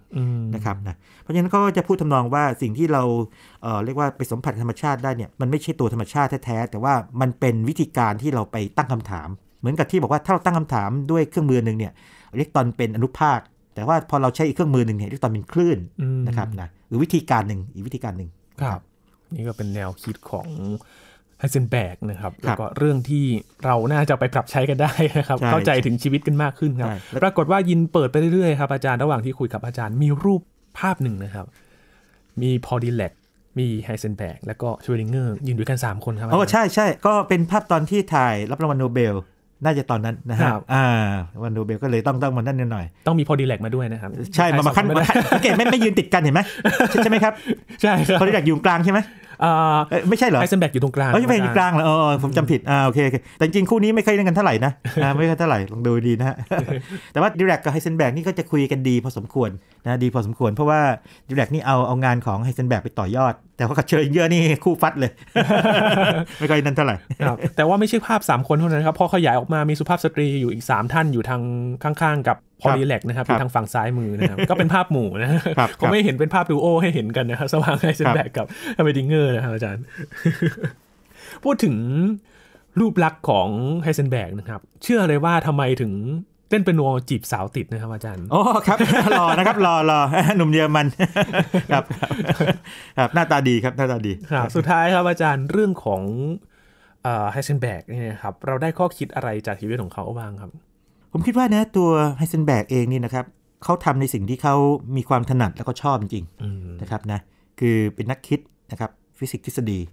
นะครับนะเพราะฉะนั้นก็จะพูดทำนองว่าสิ่งที่เรา เอ่อ เรียกว่าไปสัมผัสธรรมชาติได้เนี่ยมันไม่ใช่ตัวธรรมชาติแท้ๆแต่ว่ามันเป็นวิธีการที่เราไปตั้งคำถามเหมือนกับที่บอกว่าถ้าเราตั้งคำถามด้วยเครื่องมือนึงเนี่ยอิเล็กตรอนเป็นอนุภาคแต่ว่าพอเราใช้อีกเครื่องมือหนึ่งเนี่ยที่ตอนเป็นคลื่นนะครับนะหรือวิธีการหนึ่งอีกวิธีการหนึ่งครับนี่ก็เป็นแนวคิดของไฮเซนเบิร์กนะครับแล้วก็เรื่องที่เราน่าจะไปปรับใช้กันได้นะครับเข้าใจถึงชีวิตกันมากขึ้นครับปรากฏว่ายินเปิดไปเรื่อยๆครับอาจารย์ระหว่างที่คุยกับอาจารย์มีรูปภาพหนึ่งนะครับมีพอดีแลกมีไฮเซนเบิร์กแล้วก็ชวดิงเกอร์ยืนด้วยกันสามคนครับอ๋อใช่ใช่ก็เป็นภาพตอนที่ถ่ายรับรางวัลโนเบลน่าจะตอนนั้นนะฮะอ่าวันโนเบลก็เลยต้องต้องมันนั่นหน่อยต้องมีพอดีแลกมาด้วยนะครับใช่มามาขั้นสังเกตไม่ไม่ยืนติดกันเห็นไหมใช่ไหมครับใช่ครับพอดีแลกอยู่กลางใช่ไหมอ่าไม่ใช่เหรอไฮเซนเบิร์กอยู่ตรงกลางเอ้ยไม่อยู่กลางเหรอเออผมจำผิดอ่าโอเคแต่จริงคู่นี้ไม่เคยเล่นกันเท่าไหร่นะอ่าไม่เคยเท่าไหร่ลองดูดีนะฮะแต่ว่าดีแลกกับไฮเซนเบิร์กนี่ก็จะคุยกันดีพอสมควรนะดีพอสมควรเพราะว่าดีแลกนี่เอาเอางานของไฮเซนเบิร์กไปต่อยอดแต่ว่ากับเชอริงเกอร์นี่คู่ฟัดเลยไม่ค่อยนั่นเท่าไหร่แต่ว่าไม่ใช่ภาพสามคนเท่านั้นครับพอขยายออกมามีสุภาพสตรีอยู่อีกสามท่านอยู่ทางข้างๆกับพอดีแลกนะครับที่ทางฝั่งซ้ายมือนะครับก็เป็นภาพหมู่นะผมไม่เห็นเป็นภาพดูโอให้เห็นกันนะครับสว่างไฮเซนเบิร์กกับอเมดิงเกอร์นะครับอาจารย์พูดถึงรูปลักษณ์ของไฮเซนเบิร์กนะครับเชื่อเลยว่าทำไมถึงเล่นเป็นวอจีบสาวติดนะครับอาจารย์อ๋อครับรอนะครับรอรอหนุ่มเยอรมันครับครับหน้าตาดีครับหน้าตาดีครับสุดท้ายครับอาจารย์เรื่องของไฮเซนเบิร์กเนี่ยครับเราได้ข้อคิดอะไรจากชีวิตของเขาบ้างครับผมคิดว่านะตัวไฮเซนเบิร์กเองนี่นะครับเขาทำในสิ่งที่เขามีความถนัดแล้วก็ชอบจริงๆนะครับนะคือเป็นนักคิดนะครับฟิสิกส์ทฤษฎีแ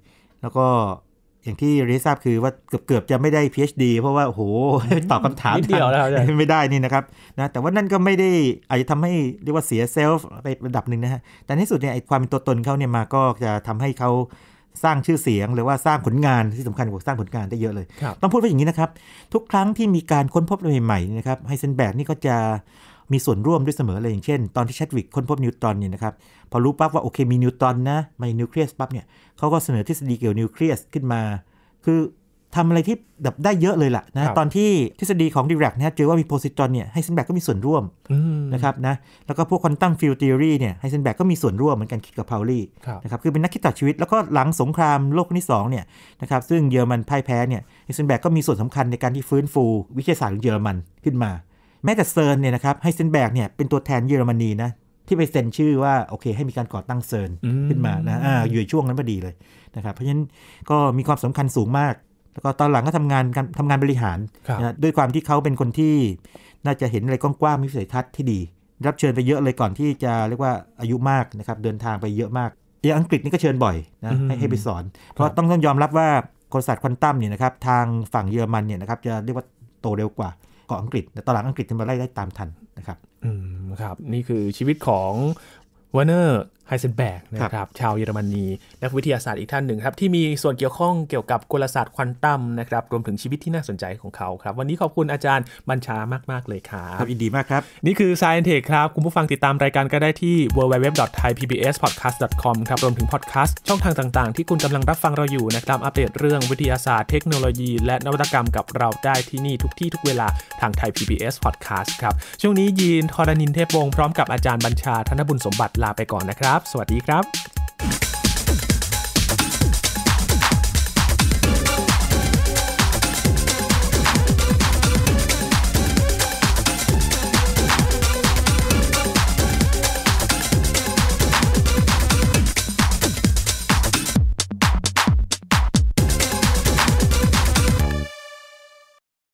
ล้วก็อย่างที่เรียนทราบคือว่าเกือบๆจะไม่ได้ พี เอช ดี เพราะว่าโอ้โหตอบคำถามเดียวแล้วไม่ได้นี่นะครับนะแต่ว่านั่นก็ไม่ได้อาจจะทำให้เรียกว่าเสียเซลฟ์ไประดับหนึ่งนะฮะแต่ในสุดเนี่ยไอ้ความเป็นตัวตนเขาเนี่ยมาก็จะทำให้เขาสร้างชื่อเสียงหรือว่าสร้างผลงานที่สำคัญกว่าสร้างผลงานได้เยอะเลยต้องพูดว่าอย่างนี้นะครับทุกครั้งที่มีการค้นพบอะไรใหม่ๆนะครับไฮเซนเบิร์กนี่ก็จะมีส่วนร่วมด้วยเสมอเลยอย่างเช่นตอนที่แชดวิกค้นพบนิวตรอนเนี่ยนะครับพอรู้ปั๊บว่าโอเคมีนิวตรอนนะมีนิวเคลียสปั๊บเนี่ยเขาก็เสนอทฤษฎีเกี่ยวนิวเคลียสขึ้นมาคือทำอะไรที่ดับได้เยอะเลยล่ะนะตอนที่ทฤษฎีของดิแรกนะเจอว่ามีโพซิตรอนเนี่ยไฮเซนเบิร์กก็มีส่วนร่วมนะครับนะแล้วก็พวกควอนตัมฟิลด์ทฤษฎีเนี่ยไฮเซนเบิร์กก็มีส่วนร่วมเหมือนกันคิดกับพาวลี่นะครับคือเป็นนักคิดต่อชีวิตแล้วก็หลังสงครามโลกที่สองเนี่ยนะครับซึ่งเยอรมันพ่ายแพ้เนี่ยไฮเซนเบิร์กก็มีส่วนสำคัญในการที่ฟื้นฟูวิทยาศาสตร์ของเยอรมันขึ้นมาแม้แต่เซิร์นเนี่ยนะครับไฮเซนเบิร์กเนี่ยเป็นตัวแทนเยอรมนีนะที่ไปเซ็นชื่อว่าโอเคให้มีการก่อตั้งเซิร์นขึ้นมานะอ่าอยู่ในช่วงนั้นพอดีเลยนะครับเพราะฉะนั้นก็มีความสำคัญสูงมากแล้วก็ตอนหลังก็ทำงานทำงานบริหารนะด้วยความที่เขาเป็นคนที่น่าจะเห็นอะไรกว้างๆมีวิสัยทัศน์ที่ดีรับเชิญไปเยอะเลยก่อนที่จะเรียกว่าอายุมากนะครับเดินทางไปเยอะมากอย่างอังกฤษนี่ก็เชิญบ่อยนะให้ให้ไปสอนเพราะต้องต้องยอมรับว่ากลศาสตร์ควอนตัมเนี่ยนะครับทางฝั่งเยอรมันเนี่ยนะครับจะเรียกว่าโตเร็วกว่าเกาะอังกฤษแต่ตอนหลังอังกฤษจะมาไล่ได้ตามทันนะครับอืมครับนี่คือชีวิตของวอร์เนอร์ไฮ ไฮเซนเบิร์กนะครับชาวเยอรมนีนักวิทยาศาสตร์อีกท่านหนึ่งครับที่มีส่วนเกี่ยวข้องเกี่ยวกับกลศาสตร์ควอนตัมนะครับรวมถึงชีวิตที่น่าสนใจของเขาครับวันนี้ขอบคุณอาจารย์บัญชามากๆเลยครับครับยินดีมากครับนี่คือ Science Tech ครับคุณผู้ฟังติดตามรายการก็ได้ที่ ดับเบิลยู ดับเบิลยู ดับเบิลยู ดอท ไทย พี บี เอส พอดแคสต์ ดอท คอม ครับรวมถึงพอดแคสต์ช่องทางต่างๆที่คุณกำลังรับฟังเราอยู่นะครับอัปเดตเรื่องวิทยาศาสตร์เทคโนโลยีและนวัตกรรมกับเราได้ที่นี่ทุกที่ทุกเวลาทางไทย พี บี เอส Podcast ครับช่วงนี้ยีน ธรณินทร์ เทพวงศ์พร้อมกับอาจารย์บัญชา ธนบุญสมบัติลาไปก่อนนะครับสวัสดีครับ